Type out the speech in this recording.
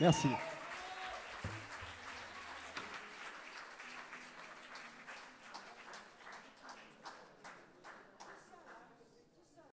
Merci.